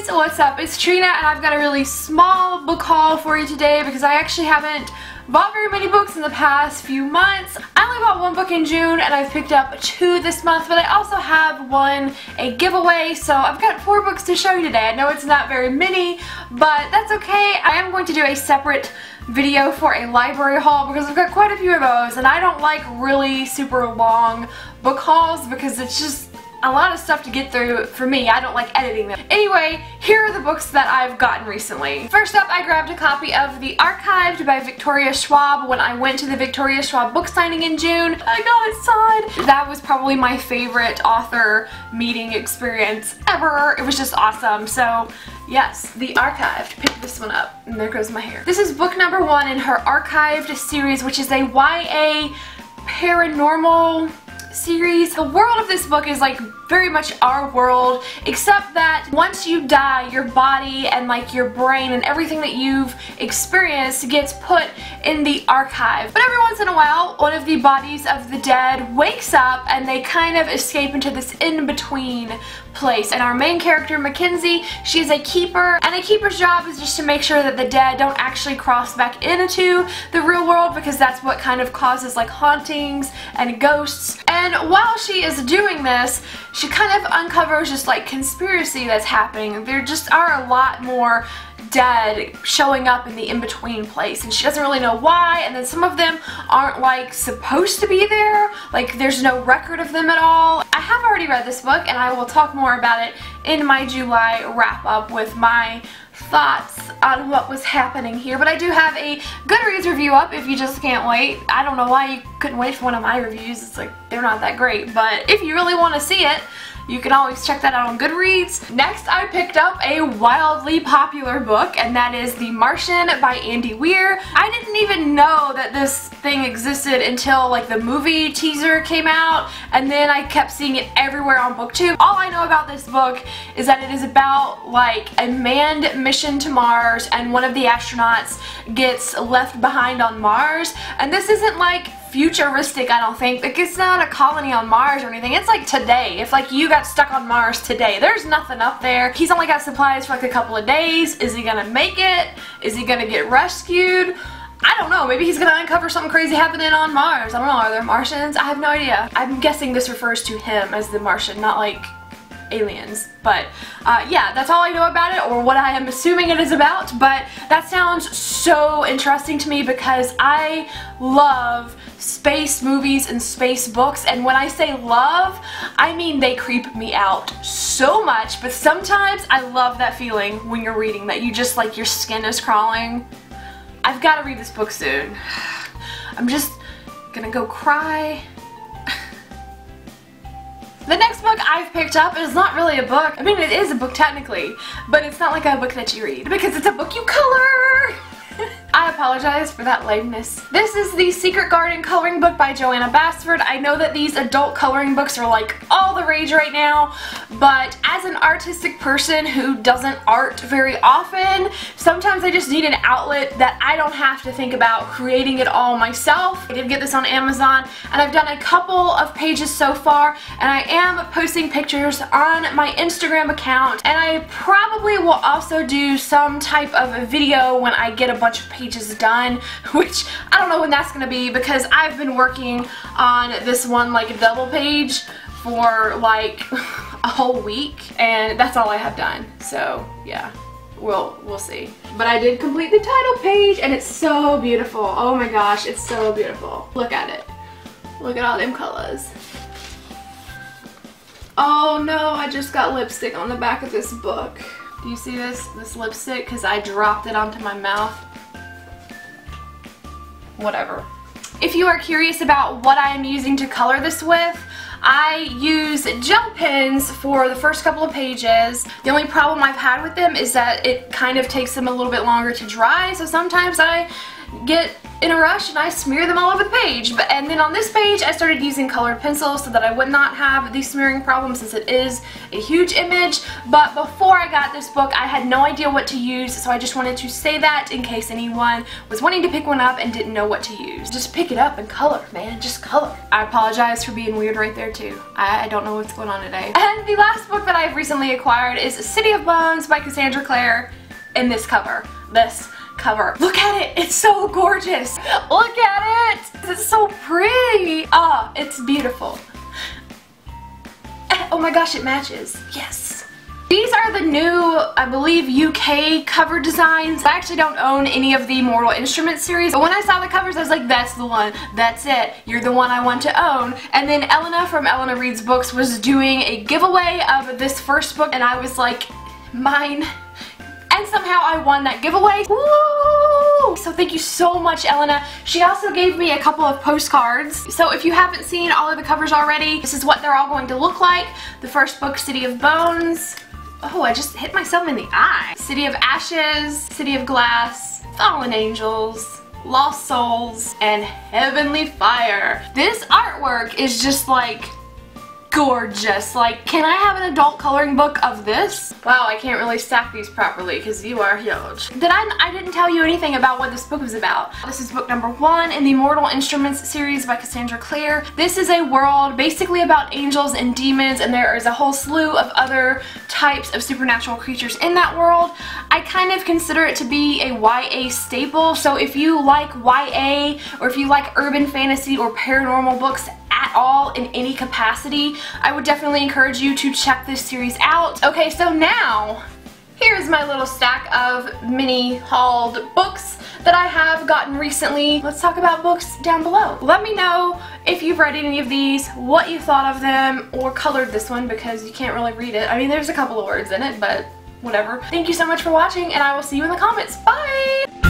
guys, what's up? It's Trina and I've got a really small book haul for you today because I actually haven't bought very many books in the past few months. I only bought one book in June and I've picked up 2 this month, but I also have won a giveaway, so I've got 4 books to show you today. I know it's not very many, but that's okay. I am going to do a separate video for a library haul because I've got quite a few of those, and I don't like really super long book hauls because it's just a lot of stuff to get through for me. I don't like editing them. Anyway, here are the books that I've gotten recently. First up, I grabbed a copy of The Archived by Victoria Schwab when I went to the Victoria Schwab book signing in June. I got signed. That was probably my favorite author meeting experience ever. It was just awesome. So yes, The Archived. Pick this one up. And there goes my hair. This is book number 1 in her Archived series, which is a YA paranormal series. The world of this book is like very much our world, except that once you die, your body and like your brain and everything that you've experienced gets put in the archive. But every once in a while, one of the bodies of the dead wakes up and they kind of escape into this in-between place. And our main character, Mackenzie, she's a keeper, and a keeper's job is just to make sure that the dead don't actually cross back into the real world, because that's what kind of causes like hauntings and ghosts. And while she is doing this, she kind of uncovers just like conspiracy that's happening. There just are a lot more dead showing up in the in-between place, and she doesn't really know why, and then some of them aren't like supposed to be there, like there's no record of them at all. I have already read this book and I will talk more about it in my July wrap-up with my thoughts on what was happening here, but I do have a Goodreads review up if you just can't wait. I don't know why you couldn't wait for one of my reviews. It's like, they're not that great, but if you really want to see it, you can always check that out on Goodreads. Next, I picked up a wildly popular book, and that is The Martian by Andy Weir. I didn't even know that this thing existed until like the movie teaser came out, and then I kept seeing it everywhere on BookTube. All I know about this book is that it is about like a manned mission to Mars, and one of the astronauts gets left behind on Mars. And this isn't like futuristic, I don't think. Like, it's not a colony on Mars or anything. It's like today. If like you got stuck on Mars today, there's nothing up there. He's only got supplies for like a couple of days. Is he gonna make it? Is he gonna get rescued? I don't know, maybe he's gonna uncover something crazy happening on Mars. I don't know, are there Martians? I have no idea. I'm guessing this refers to him as the Martian, not like aliens, but yeah, that's all I know about it, or what I am assuming it is about, but that sounds so interesting to me because I love space movies and space books, and when I say love, I mean they creep me out so much, but sometimes I love that feeling when you're reading that you just like your skin is crawling. I've got to read this book soon. I'm just gonna go cry. The next book I've picked up is not really a book. I mean, it is a book technically, but it's not like a book that you read because it's a book you color. I apologize for that lameness. This is the Secret Garden coloring book by Joanna Basford. I know that these adult coloring books are like all the rage right now, but as an artistic person who doesn't art very often, sometimes I just need an outlet that I don't have to think about creating it all myself. I did get this on Amazon, and I've done a couple of pages so far, and I am posting pictures on my Instagram account, and I probably will also do some type of a video when I get a bunch of pages done, which I don't know when that's gonna be because I've been working on this one like double page for like a whole week, and that's all I have done, so yeah, we'll see. But I did complete the title page, and it's so beautiful. Oh my gosh, it's so beautiful. Look at it. Look at all them colors. Oh no, I just got lipstick on the back of this book. Do you see this lipstick? Because I dropped it onto my mouth. Whatever. If you are curious about what I am using to color this with, I use gel pens for the first couple of pages. The only problem I've had with them is that it kind of takes them a little bit longer to dry, so sometimes I get in a rush and I smear them all over the page. And then on this page I started using colored pencils so that I would not have the smearing problem, since it is a huge image. But before I got this book I had no idea what to use, so I just wanted to say that in case anyone was wanting to pick one up and didn't know what to use. Just pick it up and color, man, just color. I apologize for being weird right there too. I don't know what's going on today. And the last book that I've recently acquired is City of Bones by Cassandra Clare. And this cover, look at it, it's so gorgeous. Look at it, it's so pretty. Ah, it's beautiful. Oh my gosh, it matches, yes. These are the new, I believe, UK cover designs. I actually don't own any of the Mortal Instruments series, but when I saw the covers I was like, that's the one, that's it, you're the one I want to own. And then Elena from Elena Reads Books was doing a giveaway of this first book and I was like, mine. And somehow I won that giveaway. Woo! So thank you so much, Elena. She also gave me a couple of postcards. So if you haven't seen all of the covers already, this is what they're all going to look like. The first book, City of Bones. Oh, I just hit myself in the eye. City of Ashes, City of Glass, Fallen Angels, Lost Souls, and Heavenly Fire. This artwork is just like gorgeous. Like, can I have an adult coloring book of this? Wow, I can't really stack these properly because you are huge. I didn't tell you anything about what this book was about. This is book number 1 in the Mortal Instruments series by Cassandra Clare. This is a world basically about angels and demons, and there is a whole slew of other types of supernatural creatures in that world. I kind of consider it to be a YA staple, so if you like YA or if you like urban fantasy or paranormal books at all in any capacity, I would definitely encourage you to check this series out. Okay, so now here's my little stack of mini hauled books that I have gotten recently. Let's talk about books down below. Let me know if you've read any of these, what you thought of them, or colored this one because you can't really read it. I mean, there's a couple of words in it, but whatever. Thank you so much for watching, and I will see you in the comments. Bye!